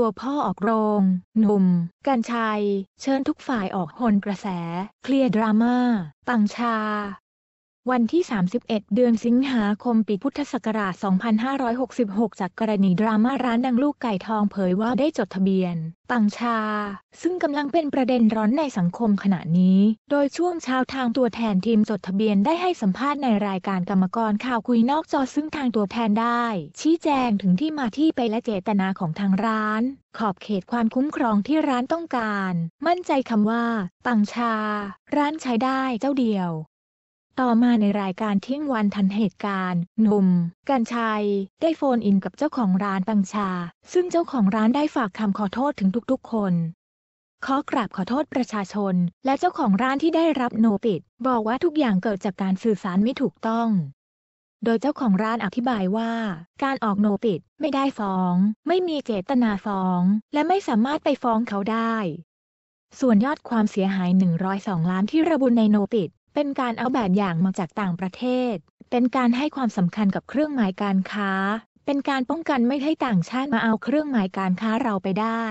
ตัวพ่อออกโรงหนุ่มกรรชัยเชิญทุกฝ่ายออกโหนกระแสเคลียร์ดราม่าปังชาวันที่31เดือนสิงหาคมปีพุทธศักราช2566จากกรณีดราม่าร้านดังลูกไก่ทองเผยว่าได้จดทะเบียนปังชาซึ่งกำลังเป็นประเด็นร้อนในสังคมขณะนี้โดยช่วงเช้าทางตัวแทนทีมจดทะเบียนได้ให้สัมภาษณ์ในรายการกรรมกรข่าวคุยนอกจอซึ่งทางตัวแทนได้ชี้แจงถึงที่มาที่ไปและเจตนาของทางร้านขอบเขตความคุ้มครองที่ร้านต้องการมั่นใจคำว่าปังชาร้านใช้ได้เจ้าเดียวต่อมาในรายการเที่ยงวันทันเหตุการณ์หนุ่มกรรชัยได้โฟนอินกับเจ้าของร้านปังชาซึ่งเจ้าของร้านได้ฝากคำขอโทษถึงทุกๆคนขอกราบขอโทษประชาชนและเจ้าของร้านที่ได้รับโนติสบอกว่าทุกอย่างเกิดจากการสื่อสารไม่ถูกต้องโดยเจ้าของร้านอธิบายว่าการออกโนติสไม่ได้ฟ้องไม่มีเจตนาฟ้องและไม่สามารถไปฟ้องเขาได้ส่วนยอดความเสียหาย102ล้านที่ระบุในโนติสเป็นการเอาแบบอย่างมาจากต่างประเทศเป็นการให้ความสำคัญกับเครื่องหมายการค้าเป็นการป้องกันไม่ให้ต่างชาติมาเอาเครื่องหมายการค้าเราไปได้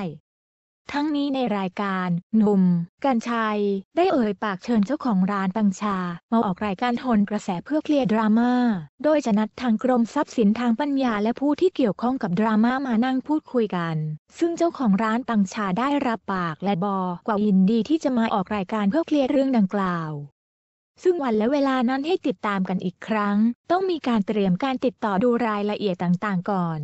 ทั้งนี้ในรายการหนุ่มกรรชัยได้เอ่ยปากเชิญเจ้าของร้านปังชามาออกรายการโหนกระแสเพื่อเคลียร์ดราม่าโดยจะนัดทางกรมทรัพย์สินทางปัญญาและผู้ที่เกี่ยวข้องกับดราม่ามานั่งพูดคุยกันซึ่งเจ้าของร้านปังชาได้รับปากและบอกว่ายินดีที่จะมาออกรายการเพื่อเคลียร์เรื่องดังกล่าวซึ่งวันและเวลานั้นให้ติดตามกันอีกครั้งต้องมีการเตรียมการติดต่อดูรายละเอียดต่างๆก่อน